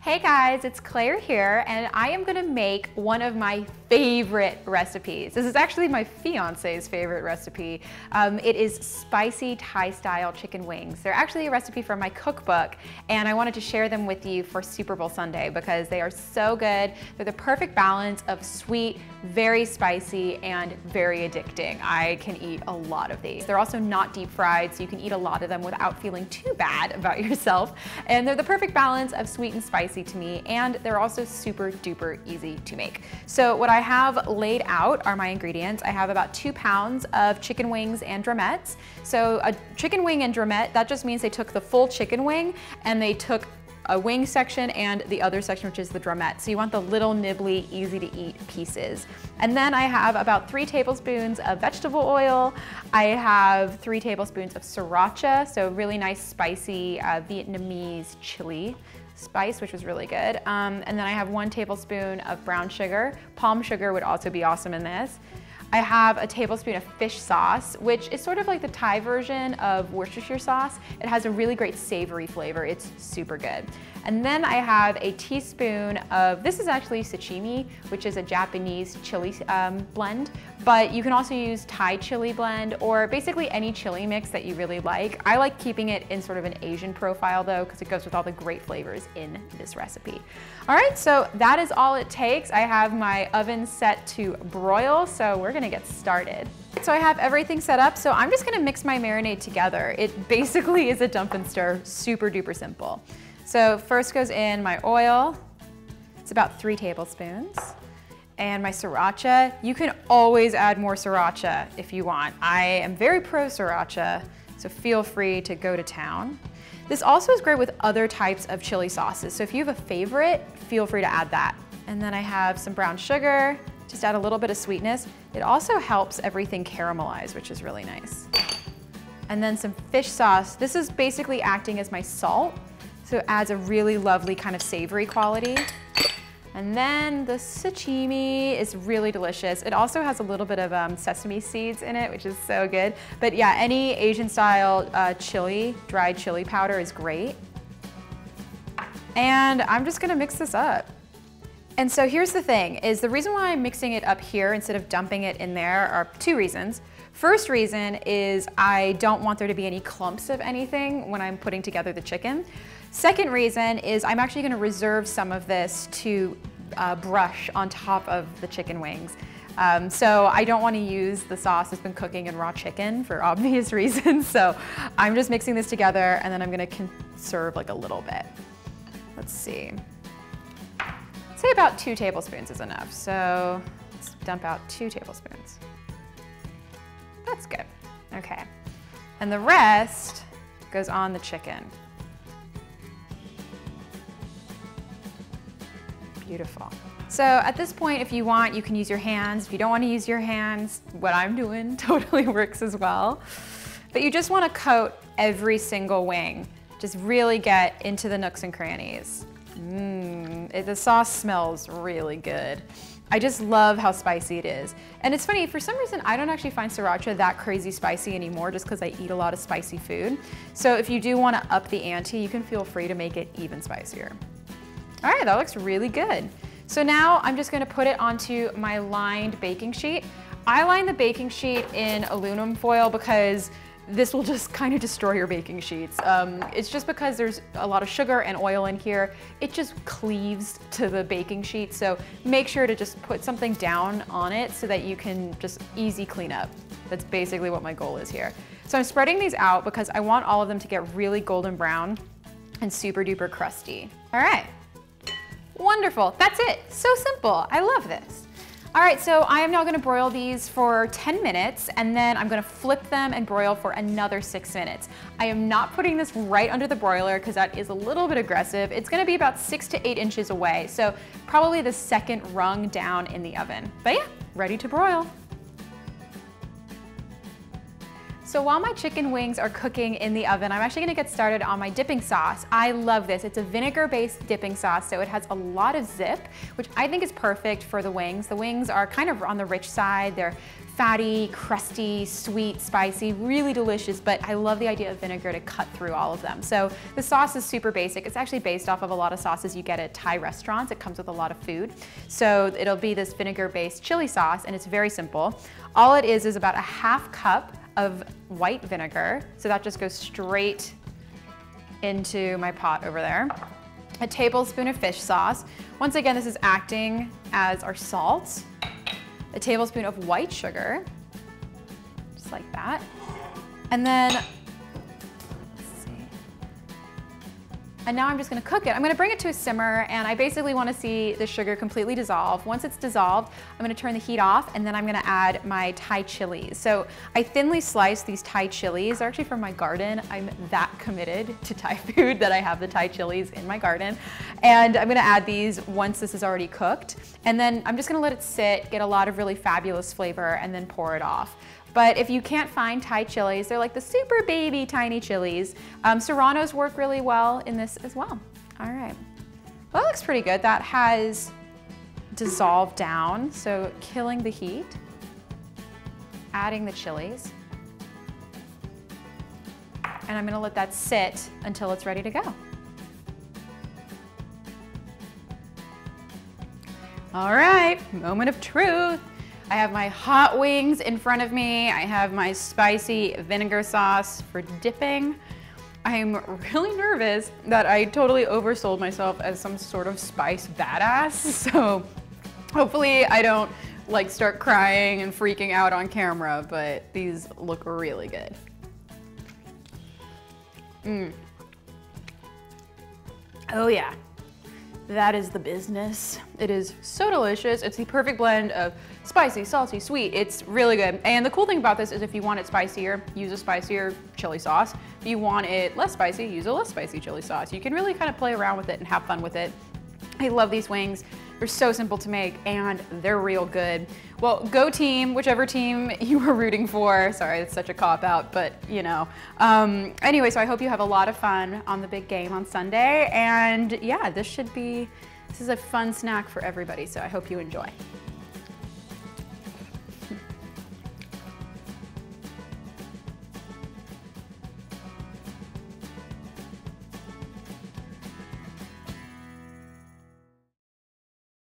Hey guys, it's Claire here, and I am gonna make one of my favorite recipes. This is actually my fiance's favorite recipe. It is spicy Thai-style chicken wings. They're actually a recipe from my cookbook, and I wanted to share them with you for Super Bowl Sunday because they are so good. They're the perfect balance of sweet, very spicy, and very addicting. I can eat a lot of these. They're also not deep fried, so you can eat a lot of them without feeling too bad about yourself. And they're the perfect balance of sweet and spicy to me, and they're also super duper easy to make. So what I have laid out are my ingredients. I have about 2 pounds of chicken wings and drumettes. So a chicken wing and drumette, that just means they took the full chicken wing and they took a wing section and the other section, which is the drumette. So you want the little nibbly, easy to eat pieces. And then I have about 3 tablespoons of vegetable oil. I have 3 tablespoons of sriracha, so really nice spicy Vietnamese chili spice, which was really good. And then I have 1 tablespoon of brown sugar. Palm sugar would also be awesome in this. I have a tablespoon of fish sauce, which is sort of like the Thai version of Worcestershire sauce. It has a really great savory flavor. It's super good. And then I have a teaspoon of, this is actually shichimi, which is a Japanese chili blend, but you can also use Thai chili blend or basically any chili mix that you really like. I like keeping it in sort of an Asian profile though, because it goes with all the great flavors in this recipe. All right, so that is all it takes. I have my oven set to broil, so we're gonna get started. So I have everything set up, so I'm just gonna mix my marinade together. It basically is a dump and stir, super duper simple. So first goes in my oil, it's about 3 tablespoons, and my sriracha. You can always add more sriracha if you want. I am very pro sriracha, so feel free to go to town. This also is great with other types of chili sauces, so if you have a favorite, feel free to add that. And then I have some brown sugar, just add a little bit of sweetness. It also helps everything caramelize, which is really nice. And then some fish sauce. This is basically acting as my salt, so it adds a really lovely kind of savory quality. And then the sashimi is really delicious. It also has a little bit of sesame seeds in it, which is so good. But yeah, any Asian style chili, dried chili powder is great. And I'm just gonna mix this up. And so here's the thing, is the reason why I'm mixing it up here instead of dumping it in there are 2 reasons. First reason is I don't want there to be any clumps of anything when I'm putting together the chicken. Second reason is I'm actually gonna reserve some of this to brush on top of the chicken wings. So I don't want to use the sauce that's been cooking in raw chicken for obvious reasons. So I'm just mixing this together and then I'm gonna conserve like a little bit. Let's see. Say about 2 tablespoons is enough, so let's dump out 2 tablespoons. That's good, okay. And the rest goes on the chicken. Beautiful. So at this point, if you want, you can use your hands. If you don't want to use your hands, what I'm doing totally works as well. But you just want to coat every single wing. Just really get into the nooks and crannies. The sauce smells really good. I just love how spicy it is. And it's funny, for some reason, I don't actually find sriracha that crazy spicy anymore just because I eat a lot of spicy food. So if you do want to up the ante, you can feel free to make it even spicier. All right, that looks really good. So now I'm just going to put it onto my lined baking sheet. I line the baking sheet in aluminum foil because this will just kind of destroy your baking sheets. It's just because there's a lot of sugar and oil in here, it just cleaves to the baking sheet, so make sure to just put something down on it so that you can just easy clean up. That's basically what my goal is here. So I'm spreading these out because I want all of them to get really golden brown and super duper crusty. All right, wonderful, that's it, so simple, I love this. All right, so I am now gonna broil these for 10 minutes and then I'm gonna flip them and broil for another 6 minutes. I am not putting this right under the broiler because that is a little bit aggressive. It's gonna be about 6 to 8 inches away, so probably the second rung down in the oven. But yeah, ready to broil. So while my chicken wings are cooking in the oven, I'm actually gonna get started on my dipping sauce. I love this. It's a vinegar-based dipping sauce, so it has a lot of zip, which I think is perfect for the wings. The wings are kind of on the rich side. They're fatty, crusty, sweet, spicy, really delicious, but I love the idea of vinegar to cut through all of them. So the sauce is super basic. It's actually based off of a lot of sauces you get at Thai restaurants. It comes with a lot of food. So it'll be this vinegar-based chili sauce, and it's very simple. All it is about a half cup of white vinegar, so that just goes straight into my pot over there. A tablespoon of fish sauce. Once again, this is acting as our salt. A tablespoon of white sugar, just like that. And then, let's see. And now I'm just gonna cook it. I'm gonna bring it to a simmer, and I basically wanna see the sugar completely dissolve. Once it's dissolved, I'm gonna turn the heat off, and then I'm gonna add my Thai chilies. So I thinly sliced these Thai chilies. They're actually from my garden. I'm that committed to Thai food that I have the Thai chilies in my garden. And I'm gonna add these once this is already cooked. And then I'm just gonna let it sit, get a lot of really fabulous flavor, and then pour it off. But if you can't find Thai chilies, they're like the super baby tiny chilies. Serranos work really well in this as well. All right, well, that looks pretty good. That has dissolved down, so killing the heat, adding the chilies, and I'm gonna let that sit until it's ready to go. All right, moment of truth. I have my hot wings in front of me. I have my spicy vinegar sauce for dipping. I'm really nervous that I totally oversold myself as some sort of spice badass. So hopefully I don't like start crying and freaking out on camera, but these look really good. Oh yeah, that is the business. It is so delicious. It's the perfect blend of spicy, salty, sweet. It's really good. And the cool thing about this is if you want it spicier, use a spicier chili sauce. If you want it less spicy, use a less spicy chili sauce. You can really kind of play around with it and have fun with it. I love these wings. They're so simple to make and they're real good. Well, go team, whichever team you were rooting for. Sorry, it's such a cop out, but you know. Anyway, so I hope you have a lot of fun on the big game on Sunday. And yeah, this is a fun snack for everybody. So I hope you enjoy.